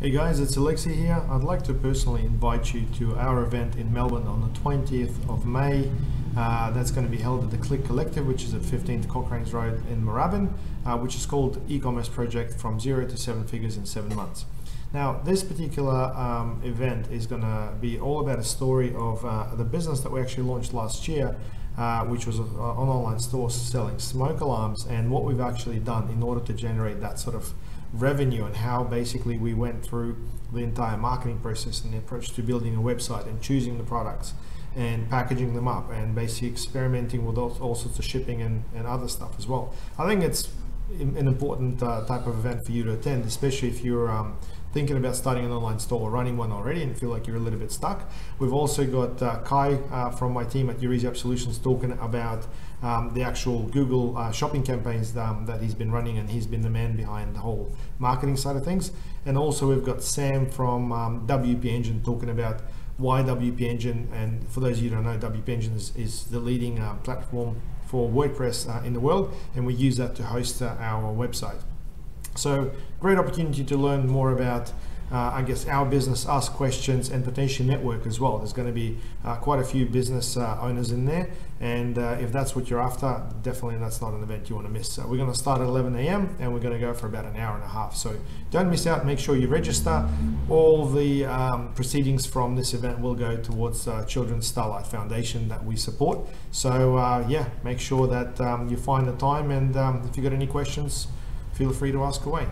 Hey guys, it's Alexi here. I'd like to personally invite you to our event in Melbourne on the 20th of May. That's going to be held at the Click Collective, which is at 15th Cochrane's Road in Moorabbin, which is called E-Commerce Project from 0 to 7 figures in 7 months. Now, this particular event is going to be all about a story of the business that we actually launched last year, which was an online store selling smoke alarms, and what we've actually done in order to generate that sort of revenue, and how basically we went through the entire marketing process and the approach to building a website and choosing the products and packaging them up and basically experimenting with all sorts of shipping and other stuff as well. I think it's an important type of event for you to attend, especially if you're thinking about starting an online store or running one already and feel like you're a little bit stuck. We've also got Kai from my team at Your Easy Web Solutions talking about the actual Google shopping campaigns that he's been running, and he's been the man behind the whole marketing side of things. And also we've got Sam from WP Engine talking about why WP Engine, and for those of you who don't know, WP Engine is the leading platform for WordPress in the world, and we use that to host our website. So great opportunity to learn more about, I guess, our business, ask questions, and potentially network as well. There's going to be quite a few business owners in there, and if that's what you're after, definitely that's not an event you want to miss. So we're going to start at 11 a.m. and we're going to go for about an hour and a half. So don't miss out. Make sure you register. All the proceedings from this event will go towards Children's Starlight Foundation that we support. So yeah, make sure that you find the time, and if you've got any questions, feel free to ask away.